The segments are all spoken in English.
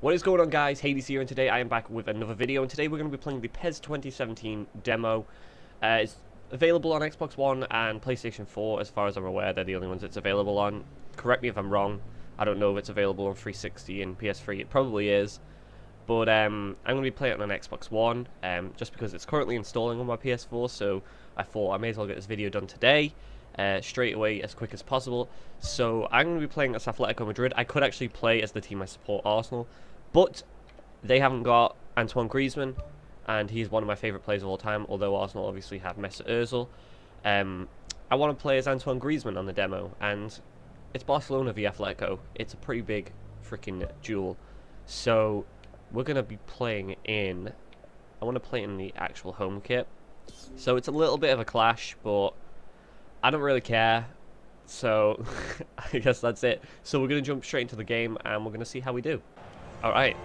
What is going on, guys? Hades here, and today I am back with another video, and today we're going to be playing the PES 2017 demo. It's available on Xbox One and PlayStation 4, as far as I'm aware. They're the only ones it's available on. Correct me if I'm wrong. I don't know if it's available on 360 and PS3. It probably is. But I'm going to be playing it on an Xbox One, just because it's currently installing on my PS4, so I thought I may as well get this video done today. Straight away, as quick as possible. So I'm going to be playing as Atletico Madrid. I could actually play as the team I support, Arsenal, but they haven't got Antoine Griezmann, and he's one of my favourite players of all time, although Arsenal obviously have Mesut Ozil. I want to play as Antoine Griezmann on the demo, and it's Barcelona v Atletico. It's a pretty big freaking duel. So we're going to be playing in... I want to play in the actual home kit. So it's a little bit of a clash, but I don't really care, so I guess that's it. So we're going to jump straight into the game, and we're going to see how we do. Alright,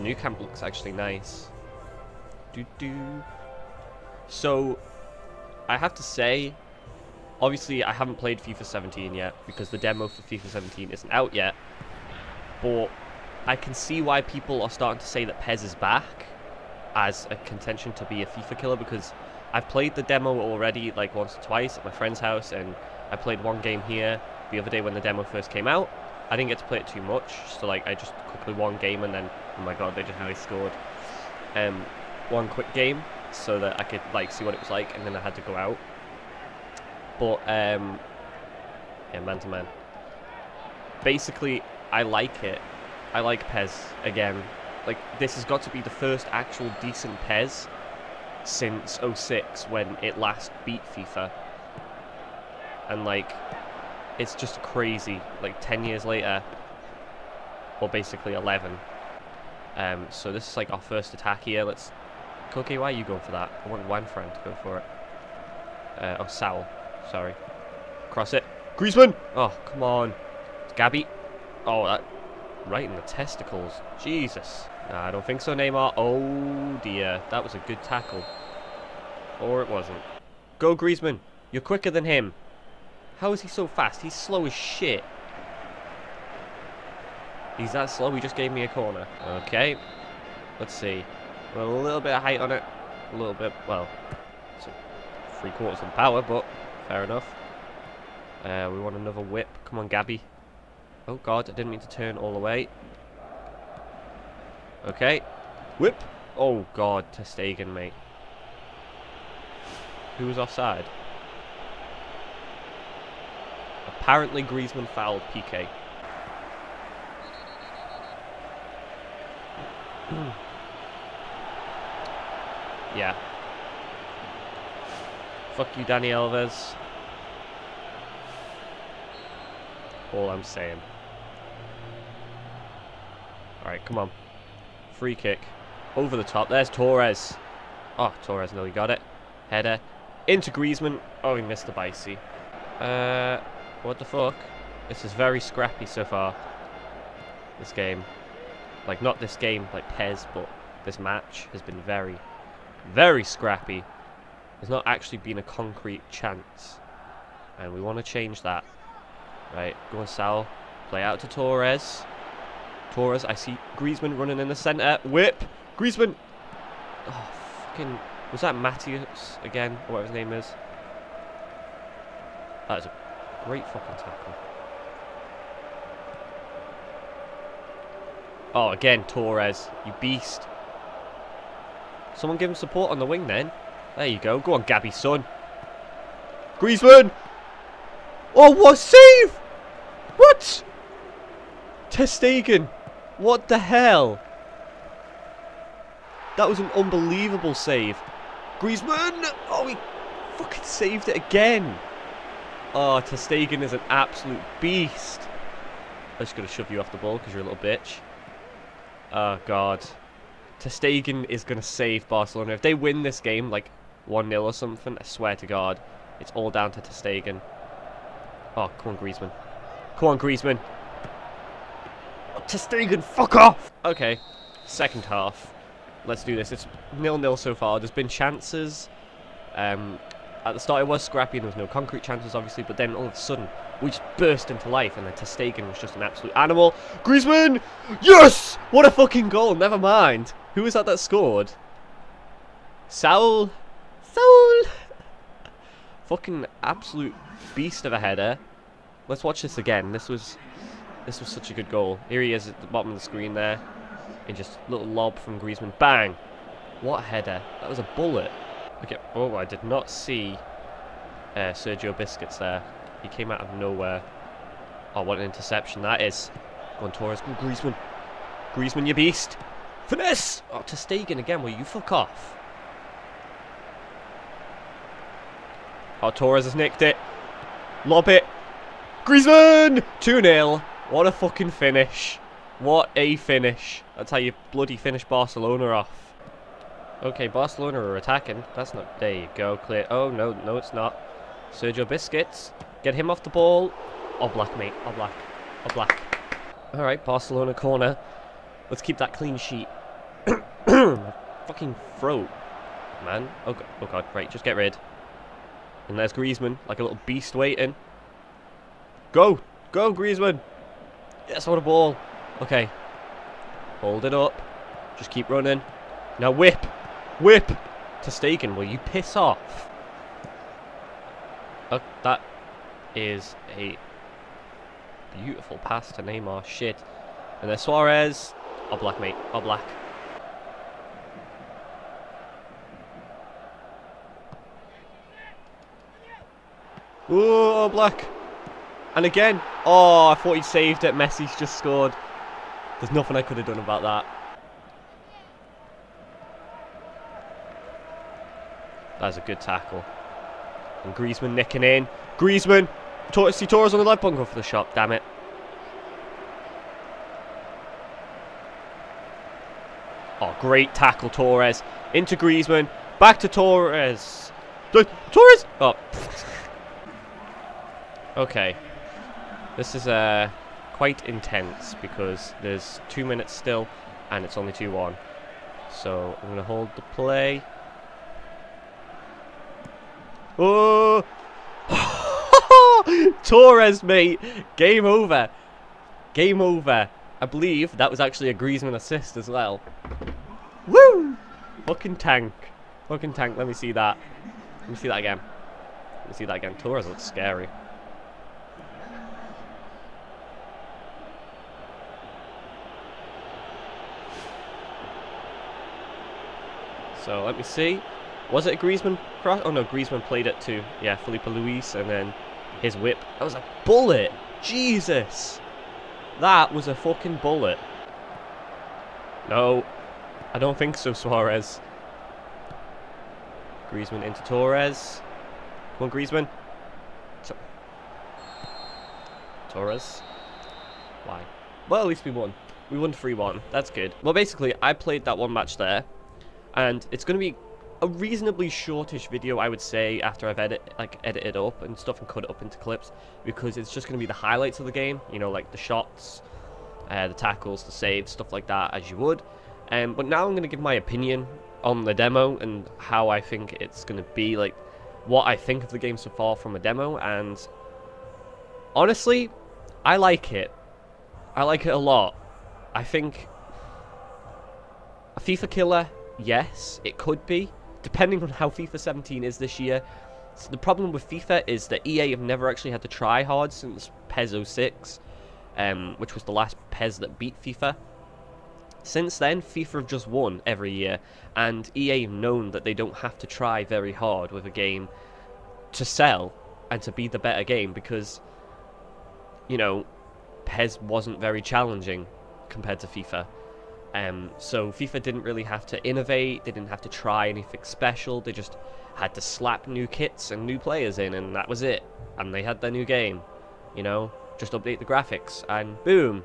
new camp looks actually nice. So, I have to say, obviously I haven't played FIFA 17 yet, because the demo for FIFA 17 isn't out yet, but I can see why people are starting to say that PES is back as a contention to be a FIFA killer, because I've played the demo already like once or twice at my friend's house, and I played one game here the other day when the demo first came out. I didn't get to play it too much, so like I just quickly won game, and then oh my god, they just nearly scored. One quick game so that I could like see what it was like, and then I had to go out. But yeah, man to man. Basically, I like it. I like PES again. Like, this has got to be the first actual decent PES since 06, when it last beat FIFA, and like it's just crazy, like 10 years later, or basically 11. So this is like our first attack here. Let's... Okay, why are you going for that? I want Wanfran to go for it. Oh, Saul, sorry. Cross it, Griezmann. Oh, come on, it's Gabby. Oh, that right in the testicles, Jesus. Nah, I don't think so, Neymar. Oh dear, that was a good tackle. Or it wasn't. Go, Griezmann. You're quicker than him. How is he so fast? He's slow as shit. He's that slow, he just gave me a corner. Okay. Let's see. A little bit of height on it. A little bit, well, it's 3/4 of the power, but fair enough. We want another whip. Come on, Gabby. Oh god, I didn't mean to turn all the way. Okay, whip. Oh god, ter Stegen, mate. Who was offside? Apparently Griezmann fouled PK. Yeah. Fuck you, Dani Alves. All I'm saying. Alright, come on. Free kick. Over the top. There's Torres. Oh, Torres nearly got it. Header. Into Griezmann. Oh, he missed the bicy. What the fuck? This is very scrappy so far, this game. Like, not this game, like PES, but this match has been very, very scrappy. There's not actually been a concrete chance. And we want to change that. Right, go on, Sal. Play out to Torres. Torres, I see Griezmann running in the centre. Whip! Griezmann! Oh, fucking... Was that Matheus again? Or whatever his name is. That is a great fucking tackle. Oh, again, Torres. You beast. Someone give him support on the wing then. There you go. Go on, Gabby, son. Griezmann! Oh, what a save! What? Ter Stegen. What the hell? That was an unbelievable save. Griezmann! Oh, he fucking saved it again. Oh, ter Stegen is an absolute beast. I'm just going to shove you off the ball because you're a little bitch. Oh, God. Ter Stegen is going to save Barcelona. If they win this game, like 1-0 or something, I swear to God, it's all down to ter Stegen. Oh, come on, Griezmann. Come on, Griezmann. Oh, ter Stegen, fuck off! Okay, second half. Let's do this. It's 0-0 so far. There's been chances. At the start, it was scrappy and there was no concrete chances, obviously, but then all of a sudden, which burst into life, and then ter Stegen was just an absolute animal. Griezmann! Yes! What a fucking goal, never mind. Who was that that scored? Saul. Saul! Fucking absolute beast of a header. Let's watch this again. This was such a good goal. Here he is at the bottom of the screen there. And just a little lob from Griezmann. Bang! What a header. That was a bullet. Okay. Oh, I did not see Sergio Busquets there. He came out of nowhere. Oh, what an interception that is. Go on, Torres. Go Griezmann. Griezmann, you beast. Finesse! Oh, ter Stegen again. Will you fuck off? Oh, Torres has nicked it. Lob it. Griezmann! 2-0. What a fucking finish. What a finish. That's how you bloody finish Barcelona off. Okay, Barcelona are attacking. That's not... There you go. Clear. Oh, no. No, it's not. Sergio Busquets. Get him off the ball. Oh, black, mate. Oh, black. Oh, black. All right, Barcelona corner. Let's keep that clean sheet. My fucking throat, man. Oh, God. Right, just get rid. And there's Griezmann, like a little beast waiting. Go! Go, Griezmann! Yes, what a ball. Okay. Hold it up. Just keep running. Now whip! Whip! ter Stegen, will you piss off? Oh, that is a beautiful pass to Neymar. Shit. And there's Suarez. Oh, black, mate. Oh, black. Oh, black. And again. Oh, I thought he saved it. Messi's just scored. There's nothing I could have done about that. That's a good tackle. And Griezmann nicking in. Griezmann. See Torres on the left bunker for the shot. Damn it. Oh, great tackle, Torres. Into Griezmann. Back to Torres. Torres! Oh. Okay, this is quite intense because there's 2 minutes still and it's only 2-1. So I'm going to hold the play. Oh! Torres, mate! Game over! Game over. I believe that was actually a Griezmann assist as well. Woo! Fucking tank. Fucking tank. Let me see that. Let me see that again. Let me see that again. Torres looks scary. So let me see, was it a Griezmann cross? Oh no, Griezmann played it to, yeah, Felipe Luis, and then his whip. That was a bullet, Jesus! That was a fucking bullet. No, I don't think so, Suarez. Griezmann into Torres. Come on, Griezmann. Torres. Why? Well, at least we won. We won 3-1. That's good. Well, basically, I played that one match there. And it's going to be a reasonably shortish video, I would say, after I've edited up and stuff and cut it up into clips, because it's just going to be the highlights of the game, you know, like the shots, the tackles, the saves, stuff like that, as you would. But now I'm going to give my opinion on the demo and how I think it's going to be, like, what I think of the game so far from a demo. And honestly, I like it. I like it a lot. I think a FIFA killer... Yes, it could be, depending on how FIFA 17 is this year. So the problem with FIFA is that EA have never actually had to try hard since PES 06, which was the last PES that beat FIFA. Since then, FIFA have just won every year, and EA have known that they don't have to try very hard with a game to sell and to be the better game, because, you know, PES wasn't very challenging compared to FIFA. So FIFA didn't really have to innovate, they didn't have to try anything special, they just had to slap new kits and new players in, and that was it. And they had their new game, you know, just update the graphics, and boom,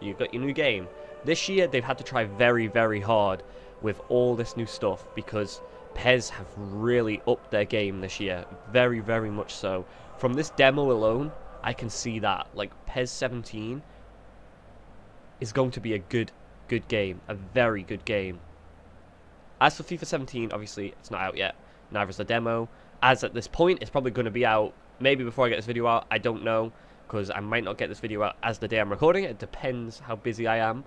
you've got your new game. This year, they've had to try very, very hard with all this new stuff, because PES have really upped their game this year, very, very much so. From this demo alone, I can see that, like, PES 17 is going to be a good game, a very good game. As for FIFA 17, obviously it's not out yet, neither is the demo. As at this point, it's probably going to be out Maybe before I get this video out, I don't know, because I might not get this video out as the day I'm recording it. It depends how busy I am,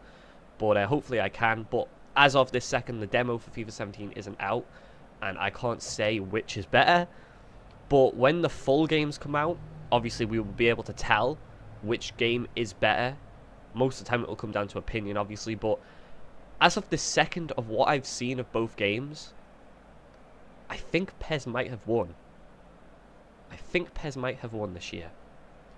but hopefully I can. But as of this second, the demo for FIFA 17 isn't out, and I can't say which is better. But when the full games come out, obviously we will be able to tell which game is better. Most of the time it will come down to opinion, obviously, but as of this second, of what I've seen of both games, I think PES might have won. I think PES might have won this year.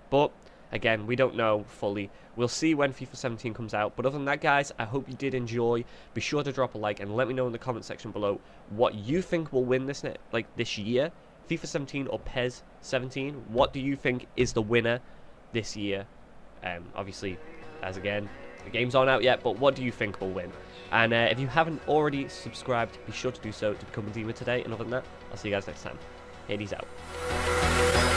But, again, we don't know fully. We'll see when FIFA 17 comes out. But other than that, guys, I hope you did enjoy. Be sure to drop a like and let me know in the comment section below what you think will win this year. FIFA 17 or PES 17. What do you think is the winner this year? Obviously, as again, the games aren't out yet, but what do you think will win? And if you haven't already subscribed, be sure to do so to become a gamer today. And other than that, I'll see you guys next time. Hades out.